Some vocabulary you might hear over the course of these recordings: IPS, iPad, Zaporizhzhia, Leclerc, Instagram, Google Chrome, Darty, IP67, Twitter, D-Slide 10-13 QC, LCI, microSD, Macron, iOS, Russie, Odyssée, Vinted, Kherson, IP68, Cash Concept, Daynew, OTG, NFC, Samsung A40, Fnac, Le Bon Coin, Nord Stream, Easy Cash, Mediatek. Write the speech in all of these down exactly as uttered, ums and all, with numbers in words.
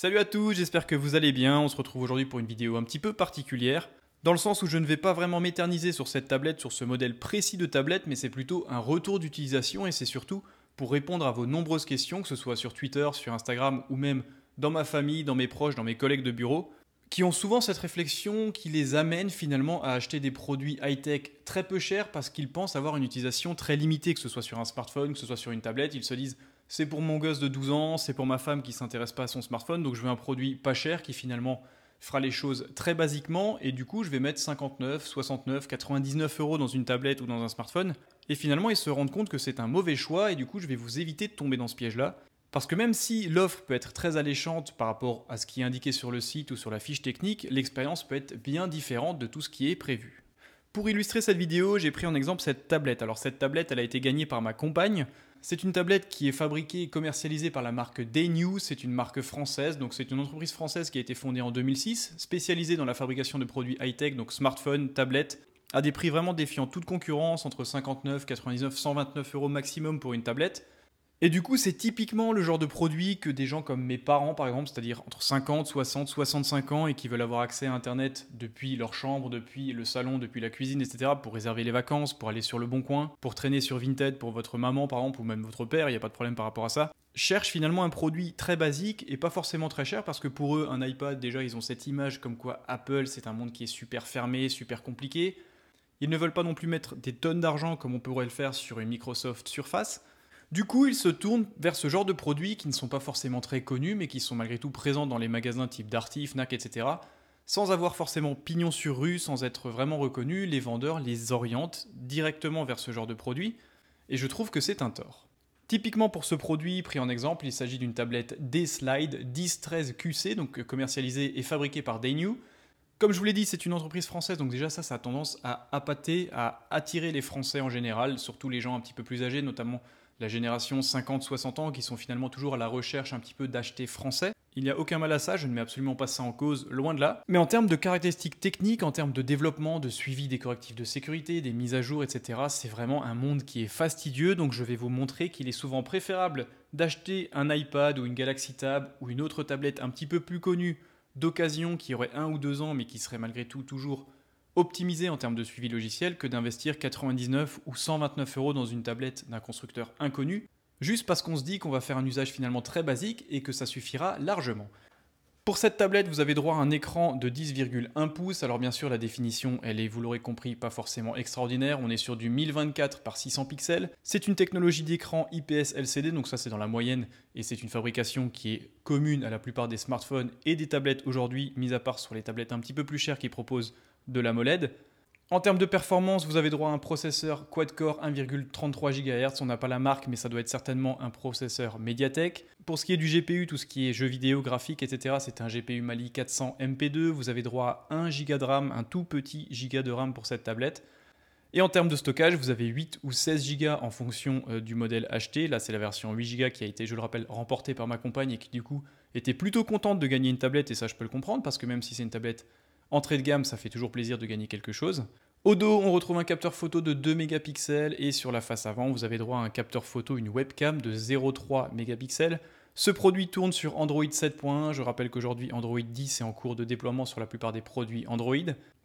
Salut à tous, j'espère que vous allez bien. On se retrouve aujourd'hui pour une vidéo un petit peu particulière, dans le sens où je ne vais pas vraiment m'éterniser sur cette tablette, sur ce modèle précis de tablette, mais c'est plutôt un retour d'utilisation et c'est surtout pour répondre à vos nombreuses questions, que ce soit sur Twitter, sur Instagram ou même dans ma famille, dans mes proches, dans mes collègues de bureau, qui ont souvent cette réflexion qui les amène finalement à acheter des produits high-tech très peu chers parce qu'ils pensent avoir une utilisation très limitée, que ce soit sur un smartphone, que ce soit sur une tablette. Ils se disent « c'est pour mon gosse de douze ans, c'est pour ma femme qui ne s'intéresse pas à son smartphone, donc je veux un produit pas cher qui finalement fera les choses très basiquement et du coup je vais mettre cinquante-neuf, soixante-neuf, quatre-vingt-dix-neuf euros dans une tablette ou dans un smartphone ». Et finalement ils se rendent compte que c'est un mauvais choix et du coup je vais vous éviter de tomber dans ce piège-là. Parce que même si l'offre peut être très alléchante par rapport à ce qui est indiqué sur le site ou sur la fiche technique, l'expérience peut être bien différente de tout ce qui est prévu. Pour illustrer cette vidéo, j'ai pris en exemple cette tablette. Alors cette tablette, elle a été gagnée par ma compagne. C'est une tablette qui est fabriquée et commercialisée par la marque Daynew. C'est une marque française, donc c'est une entreprise française qui a été fondée en deux mille six, spécialisée dans la fabrication de produits high-tech, donc smartphones, tablettes, à des prix vraiment défiant toute concurrence, entre cinquante-neuf, quatre-vingt-dix-neuf, cent vingt-neuf euros maximum pour une tablette. Et du coup, c'est typiquement le genre de produit que des gens comme mes parents, par exemple, c'est-à-dire entre cinquante, soixante, soixante-cinq ans et qui veulent avoir accès à Internet depuis leur chambre, depuis le salon, depuis la cuisine, et cetera, pour réserver les vacances, pour aller sur Le Bon Coin, pour traîner sur Vinted, pour votre maman, par exemple, ou même votre père, il n'y a pas de problème par rapport à ça, cherchent finalement un produit très basique et pas forcément très cher parce que pour eux, un iPad, déjà, ils ont cette image comme quoi Apple, c'est un monde qui est super fermé, super compliqué. Ils ne veulent pas non plus mettre des tonnes d'argent comme on pourrait le faire sur une Microsoft Surface. Du coup, ils se tournent vers ce genre de produits qui ne sont pas forcément très connus, mais qui sont malgré tout présents dans les magasins type Darty, Fnac, et cetera. Sans avoir forcément pignon sur rue, sans être vraiment reconnus, les vendeurs les orientent directement vers ce genre de produits, et je trouve que c'est un tort. Typiquement pour ce produit, pris en exemple, il s'agit d'une tablette D-Slide dix treize Q C, donc commercialisée et fabriquée par Daynew. Comme je vous l'ai dit, c'est une entreprise française, donc déjà ça, ça a tendance à appâter, à attirer les Français en général, surtout les gens un petit peu plus âgés, notamment la génération cinquante, soixante ans qui sont finalement toujours à la recherche un petit peu d'acheter français. Il n'y a aucun mal à ça, je ne mets absolument pas ça en cause, loin de là. Mais en termes de caractéristiques techniques, en termes de développement, de suivi des correctifs de sécurité, des mises à jour, et cetera, c'est vraiment un monde qui est fastidieux, donc je vais vous montrer qu'il est souvent préférable d'acheter un iPad ou une Galaxy Tab ou une autre tablette un petit peu plus connue d'occasion qui aurait un ou deux ans mais qui serait malgré tout toujours optimisé en termes de suivi logiciel que d'investir quatre-vingt-dix-neuf ou cent vingt-neuf euros dans une tablette d'un constructeur inconnu, juste parce qu'on se dit qu'on va faire un usage finalement très basique et que ça suffira largement. Pour cette tablette, vous avez droit à un écran de dix virgule un pouces. Alors bien sûr, la définition, elle est, vous l'aurez compris, pas forcément extraordinaire. On est sur du mille vingt-quatre par six cents pixels. C'est une technologie d'écran I P S L C D, donc ça c'est dans la moyenne, et c'est une fabrication qui est commune à la plupart des smartphones et des tablettes aujourd'hui, mis à part sur les tablettes un petit peu plus chères qui proposent de l'AMOLED. En termes de performance, vous avez droit à un processeur quad-core un virgule trente-trois gigahertz. On n'a pas la marque, mais ça doit être certainement un processeur Mediatek. Pour ce qui est du G P U, tout ce qui est jeux vidéo, graphique, et cetera, c'est un G P U Mali quatre cents M P deux. Vous avez droit à un giga de RAM, un tout petit giga de RAM pour cette tablette. Et en termes de stockage, vous avez huit ou seize giga en fonction euh, du modèle acheté. Là, c'est la version huit giga qui a été, je le rappelle, remportée par ma compagne et qui, du coup, était plutôt contente de gagner une tablette. Et ça, je peux le comprendre, parce que même si c'est une tablette entrée de gamme, ça fait toujours plaisir de gagner quelque chose. Au dos, on retrouve un capteur photo de deux mégapixels et sur la face avant, vous avez droit à un capteur photo, une webcam de zéro virgule trois mégapixels. Ce produit tourne sur Android sept point un. Je rappelle qu'aujourd'hui, Android dix est en cours de déploiement sur la plupart des produits Android.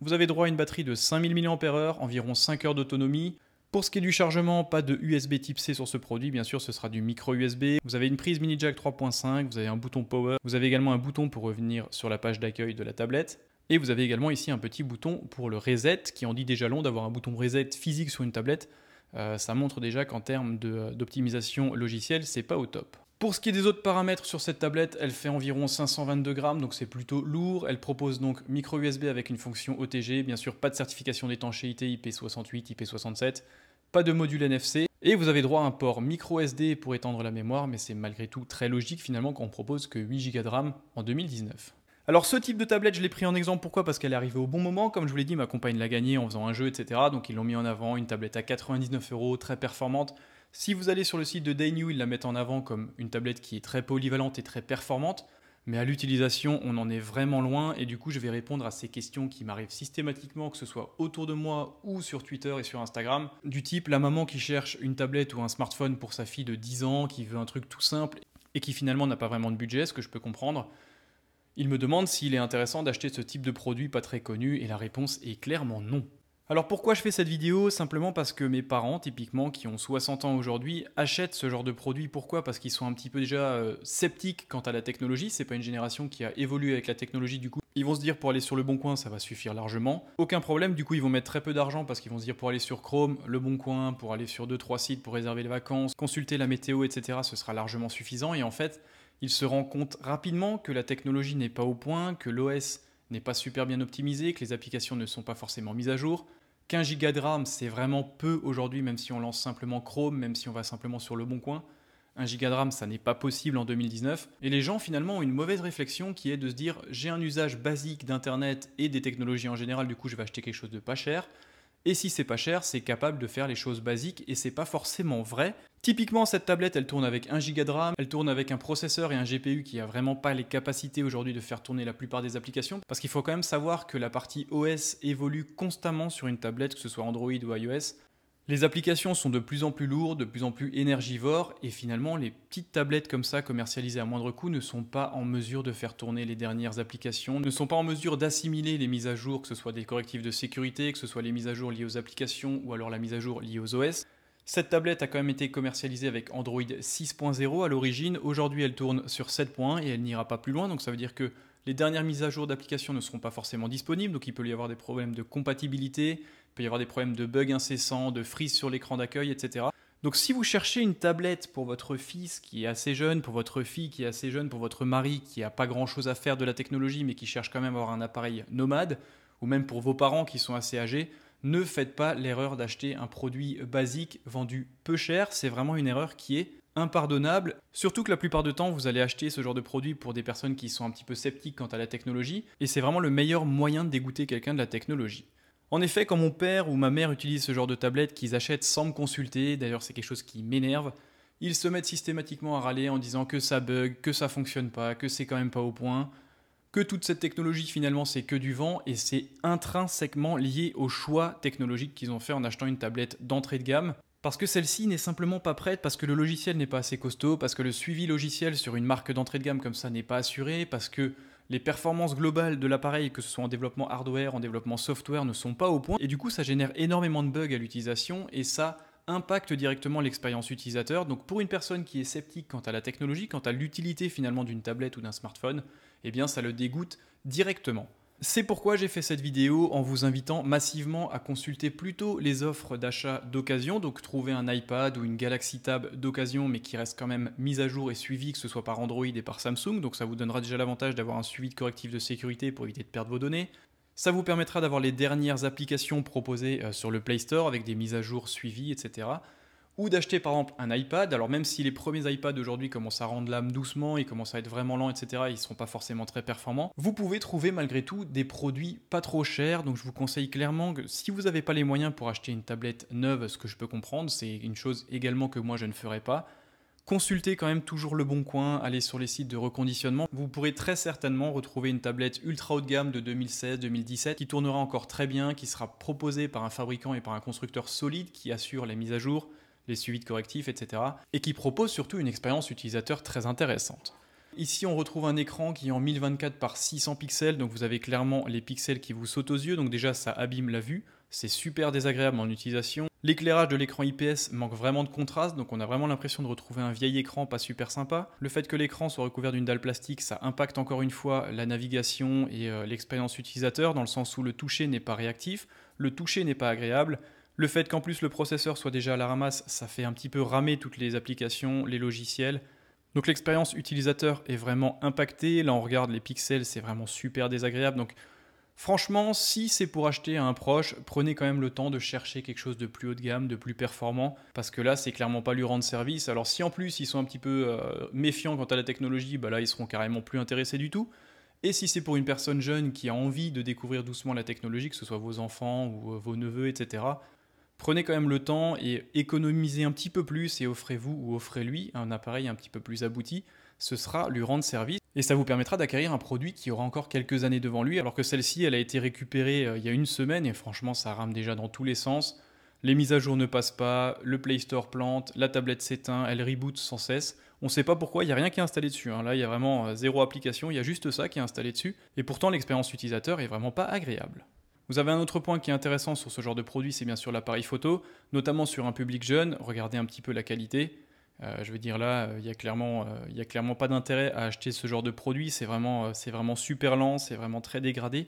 Vous avez droit à une batterie de cinq mille milliampères heure, environ cinq heures d'autonomie. Pour ce qui est du chargement, pas de U S B type C sur ce produit, bien sûr ce sera du micro U S B. Vous avez une prise mini jack trois point cinq, vous avez un bouton power, vous avez également un bouton pour revenir sur la page d'accueil de la tablette. Et vous avez également ici un petit bouton pour le reset, qui en dit déjà long d'avoir un bouton reset physique sur une tablette. Euh, ça montre déjà qu'en termes d'optimisation logicielle, c'est pas au top. Pour ce qui est des autres paramètres sur cette tablette, elle fait environ cinq cent vingt-deux grammes, donc c'est plutôt lourd. Elle propose donc micro U S B avec une fonction O T G, bien sûr pas de certification d'étanchéité I P soixante-huit, I P soixante-sept, pas de module N F C. Et vous avez droit à un port micro S D pour étendre la mémoire, mais c'est malgré tout très logique finalement qu'on propose que huit giga de RAM en deux mille dix-neuf. Alors ce type de tablette, je l'ai pris en exemple, pourquoi ? Parce qu'elle est arrivée au bon moment, comme je vous l'ai dit, ma compagne l'a gagnée en faisant un jeu, et cetera. Donc ils l'ont mis en avant, une tablette à quatre-vingt-dix-neuf euros, très performante. Si vous allez sur le site de Daynew, ils la mettent en avant comme une tablette qui est très polyvalente et très performante, mais à l'utilisation, on en est vraiment loin, et du coup je vais répondre à ces questions qui m'arrivent systématiquement, que ce soit autour de moi ou sur Twitter et sur Instagram, du type la maman qui cherche une tablette ou un smartphone pour sa fille de dix ans, qui veut un truc tout simple, et qui finalement n'a pas vraiment de budget, ce que je peux comprendre. Il me demande s'il est intéressant d'acheter ce type de produit pas très connu et la réponse est clairement non. Alors pourquoi je fais cette vidéo? Simplement parce que mes parents, typiquement, qui ont soixante ans aujourd'hui, achètent ce genre de produit. Pourquoi? Parce qu'ils sont un petit peu déjà euh, sceptiques quant à la technologie. C'est pas une génération qui a évolué avec la technologie, du coup. Ils vont se dire pour aller sur Le Bon Coin, ça va suffire largement. Aucun problème, du coup, ils vont mettre très peu d'argent parce qu'ils vont se dire pour aller sur Chrome, Le Bon Coin, pour aller sur deux trois sites, pour réserver les vacances, consulter la météo, et cetera. Ce sera largement suffisant et en fait, ils se rendent compte rapidement que la technologie n'est pas au point, que l'O S n'est pas super bien optimisé, que les applications ne sont pas forcément mises à jour. quinze gigas de RAM, c'est vraiment peu aujourd'hui, même si on lance simplement Chrome, même si on va simplement sur Le Bon Coin. un giga de RAM, ça n'est pas possible en deux mille dix-neuf. Et les gens, finalement, ont une mauvaise réflexion qui est de se dire « j'ai un usage basique d'Internet et des technologies en général, du coup, je vais acheter quelque chose de pas cher. » Et si c'est pas cher, c'est capable de faire les choses basiques et c'est pas forcément vrai. Typiquement, cette tablette, elle tourne avec un giga de RAM, elle tourne avec un processeur et un G P U qui a vraiment pas les capacités aujourd'hui de faire tourner la plupart des applications. Parce qu'il faut quand même savoir que la partie O S évolue constamment sur une tablette, que ce soit Android ou iOS. Les applications sont de plus en plus lourdes, de plus en plus énergivores et finalement, les petites tablettes comme ça, commercialisées à moindre coût, ne sont pas en mesure de faire tourner les dernières applications, ne sont pas en mesure d'assimiler les mises à jour, que ce soit des correctifs de sécurité, que ce soit les mises à jour liées aux applications ou alors la mise à jour liée aux O S. Cette tablette a quand même été commercialisée avec Android six point zéro à l'origine. Aujourd'hui, elle tourne sur sept point un et elle n'ira pas plus loin. Donc ça veut dire que les dernières mises à jour d'applications ne seront pas forcément disponibles. Donc il peut y avoir des problèmes de compatibilité, il peut y avoir des problèmes de bugs incessants, de freeze sur l'écran d'accueil, et cetera. Donc si vous cherchez une tablette pour votre fils qui est assez jeune, pour votre fille qui est assez jeune, pour votre mari qui n'a pas grand-chose à faire de la technologie mais qui cherche quand même à avoir un appareil nomade, ou même pour vos parents qui sont assez âgés, ne faites pas l'erreur d'acheter un produit basique vendu peu cher, c'est vraiment une erreur qui est impardonnable. Surtout que la plupart du temps, vous allez acheter ce genre de produit pour des personnes qui sont un petit peu sceptiques quant à la technologie, et c'est vraiment le meilleur moyen de dégoûter quelqu'un de la technologie. En effet, quand mon père ou ma mère utilisent ce genre de tablette qu'ils achètent sans me consulter, d'ailleurs c'est quelque chose qui m'énerve, ils se mettent systématiquement à râler en disant que ça bug, que ça fonctionne pas, que c'est quand même pas au point, que toute cette technologie finalement c'est que du vent et c'est intrinsèquement lié au choix technologique qu'ils ont fait en achetant une tablette d'entrée de gamme parce que celle-ci n'est simplement pas prête, parce que le logiciel n'est pas assez costaud, parce que le suivi logiciel sur une marque d'entrée de gamme comme ça n'est pas assuré, parce que les performances globales de l'appareil, que ce soit en développement hardware, en développement software, ne sont pas au point et du coup ça génère énormément de bugs à l'utilisation et ça impacte directement l'expérience utilisateur. Donc pour une personne qui est sceptique quant à la technologie, quant à l'utilité finalement d'une tablette ou d'un smartphone, eh bien ça le dégoûte directement. C'est pourquoi j'ai fait cette vidéo en vous invitant massivement à consulter plutôt les offres d'achat d'occasion, donc trouver un iPad ou une Galaxy Tab d'occasion mais qui reste quand même mise à jour et suivie, que ce soit par Android et par Samsung, donc ça vous donnera déjà l'avantage d'avoir un suivi de correctif de sécurité pour éviter de perdre vos données. Ça vous permettra d'avoir les dernières applications proposées sur le Play Store avec des mises à jour suivies, et cetera. Ou d'acheter par exemple un iPad. Alors même si les premiers iPads aujourd'hui commencent à rendre l'âme doucement, ils commencent à être vraiment lents, et cetera. Ils ne sont pas forcément très performants. Vous pouvez trouver malgré tout des produits pas trop chers. Donc je vous conseille clairement que si vous n'avez pas les moyens pour acheter une tablette neuve, ce que je peux comprendre, c'est une chose également que moi je ne ferai pas. Consultez quand même toujours Le Bon Coin, allez sur les sites de reconditionnement. Vous pourrez très certainement retrouver une tablette ultra haut de gamme de deux mille seize deux mille dix-sept qui tournera encore très bien, qui sera proposée par un fabricant et par un constructeur solide qui assure les mises à jour, les suivis de correctifs, et cetera. Et qui propose surtout une expérience utilisateur très intéressante. Ici, on retrouve un écran qui est en mille vingt-quatre par six cents pixels, donc vous avez clairement les pixels qui vous sautent aux yeux, donc déjà ça abîme la vue. C'est super désagréable en utilisation. L'éclairage de l'écran I P S manque vraiment de contraste, donc on a vraiment l'impression de retrouver un vieil écran pas super sympa. Le fait que l'écran soit recouvert d'une dalle plastique, ça impacte encore une fois la navigation et euh, l'expérience utilisateur, dans le sens où le toucher n'est pas réactif, le toucher n'est pas agréable. Le fait qu'en plus le processeur soit déjà à la ramasse, ça fait un petit peu ramer toutes les applications, les logiciels. Donc l'expérience utilisateur est vraiment impactée. Là, on regarde les pixels, c'est vraiment super désagréable. Donc franchement, si c'est pour acheter à un proche, prenez quand même le temps de chercher quelque chose de plus haut de gamme, de plus performant, parce que là, c'est clairement pas lui rendre service. Alors si en plus, ils sont un petit peu euh, méfiants quant à la technologie, bah là, ils seront carrément plus intéressés du tout. Et si c'est pour une personne jeune qui a envie de découvrir doucement la technologie, que ce soit vos enfants ou vos neveux, et cetera, prenez quand même le temps et économisez un petit peu plus et offrez-vous ou offrez-lui un appareil un petit peu plus abouti. Ce sera lui rendre service et ça vous permettra d'acquérir un produit qui aura encore quelques années devant lui, alors que celle-ci, elle a été récupérée il y a une semaine et franchement, ça rame déjà dans tous les sens. Les mises à jour ne passent pas, le Play Store plante, la tablette s'éteint, elle reboot sans cesse. On ne sait pas pourquoi, il n'y a rien qui est installé dessus. Hein. Là, il y a vraiment zéro application, il y a juste ça qui est installé dessus. Et pourtant, l'expérience utilisateur est vraiment pas agréable. Vous avez un autre point qui est intéressant sur ce genre de produit, c'est bien sûr l'appareil photo, notamment sur un public jeune. Regardez un petit peu la qualité. Euh, je veux dire là, il n'y a clairement, il n'y a clairement pas d'intérêt à acheter ce genre de produit. C'est vraiment, c'est vraiment super lent, c'est vraiment très dégradé.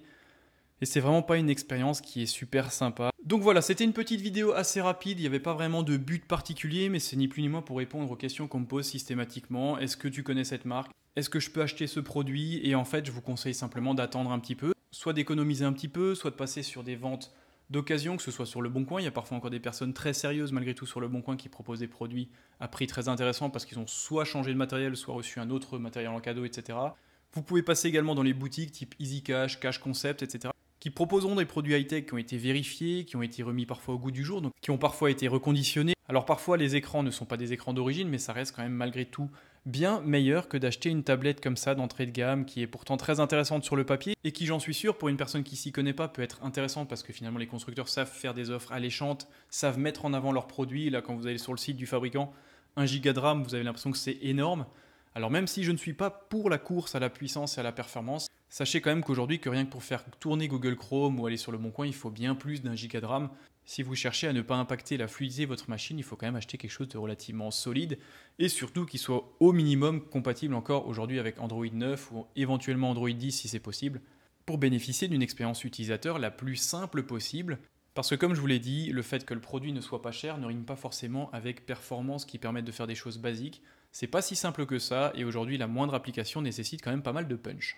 Et c'est vraiment pas une expérience qui est super sympa. Donc voilà, c'était une petite vidéo assez rapide, il n'y avait pas vraiment de but particulier, mais c'est ni plus ni moins pour répondre aux questions qu'on me pose systématiquement. Est-ce que tu connais cette marque ? Est-ce que je peux acheter ce produit ? Et en fait, je vous conseille simplement d'attendre un petit peu, soit d'économiser un petit peu, soit de passer sur des ventes d'occasion, que ce soit sur Le Bon Coin. Il y a parfois encore des personnes très sérieuses malgré tout sur Le Bon Coin qui proposent des produits à prix très intéressants parce qu'ils ont soit changé de matériel, soit reçu un autre matériel en cadeau, et cetera. Vous pouvez passer également dans les boutiques type Easy Cash, Cash Concept, et cetera, qui proposeront des produits high-tech qui ont été vérifiés, qui ont été remis parfois au goût du jour, donc qui ont parfois été reconditionnés. Alors parfois, les écrans ne sont pas des écrans d'origine, mais ça reste quand même malgré tout bien meilleur que d'acheter une tablette comme ça d'entrée de gamme, qui est pourtant très intéressante sur le papier, et qui, j'en suis sûr, pour une personne qui s'y connaît pas, peut être intéressante, parce que finalement, les constructeurs savent faire des offres alléchantes, savent mettre en avant leurs produits. Là, quand vous allez sur le site du fabricant, un giga de RAM, vous avez l'impression que c'est énorme. Alors même si je ne suis pas pour la course à la puissance et à la performance, sachez quand même qu'aujourd'hui que rien que pour faire tourner Google Chrome ou aller sur Le Bon Coin, il faut bien plus d'un giga de RAM. Si vous cherchez à ne pas impacter la fluidité de votre machine, il faut quand même acheter quelque chose de relativement solide et surtout qu'il soit au minimum compatible encore aujourd'hui avec Android neuf ou éventuellement Android dix si c'est possible, pour bénéficier d'une expérience utilisateur la plus simple possible. Parce que comme je vous l'ai dit, le fait que le produit ne soit pas cher ne rime pas forcément avec performance qui permettent de faire des choses basiques. C'est pas si simple que ça et aujourd'hui la moindre application nécessite quand même pas mal de punch.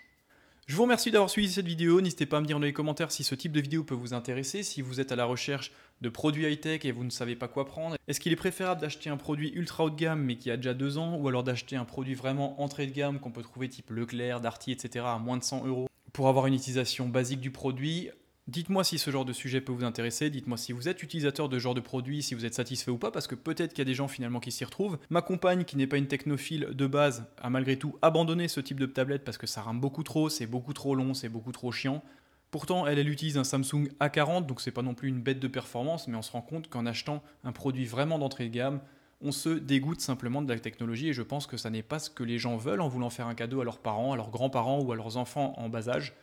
Je vous remercie d'avoir suivi cette vidéo, n'hésitez pas à me dire dans les commentaires si ce type de vidéo peut vous intéresser, si vous êtes à la recherche de produits high-tech et vous ne savez pas quoi prendre. Est-ce qu'il est préférable d'acheter un produit ultra haut de gamme mais qui a déjà deux ans ou alors d'acheter un produit vraiment entrée de gamme qu'on peut trouver type Leclerc, Darty, et cetera à moins de cent euros pour avoir une utilisation basique du produit ? Dites-moi si ce genre de sujet peut vous intéresser, dites-moi si vous êtes utilisateur de ce genre de produit, si vous êtes satisfait ou pas, parce que peut-être qu'il y a des gens finalement qui s'y retrouvent. Ma compagne, qui n'est pas une technophile de base, a malgré tout abandonné ce type de tablette parce que ça rame beaucoup trop, c'est beaucoup trop long, c'est beaucoup trop chiant. Pourtant, elle, elle utilise un Samsung A quarante, donc c'est pas non plus une bête de performance, mais on se rend compte qu'en achetant un produit vraiment d'entrée de gamme, on se dégoûte simplement de la technologie et je pense que ça n'est pas ce que les gens veulent en voulant faire un cadeau à leurs parents, à leurs grands-parents ou à leurs enfants en bas âge.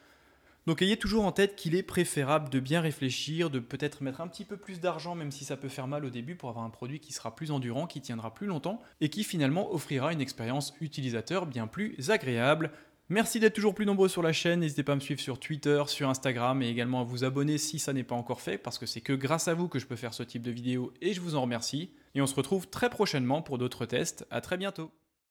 Donc ayez toujours en tête qu'il est préférable de bien réfléchir, de peut-être mettre un petit peu plus d'argent, même si ça peut faire mal au début, pour avoir un produit qui sera plus endurant, qui tiendra plus longtemps, et qui finalement offrira une expérience utilisateur bien plus agréable. Merci d'être toujours plus nombreux sur la chaîne, n'hésitez pas à me suivre sur Twitter, sur Instagram, et également à vous abonner si ça n'est pas encore fait, parce que c'est que grâce à vous que je peux faire ce type de vidéo, et je vous en remercie. Et on se retrouve très prochainement pour d'autres tests, à très bientôt.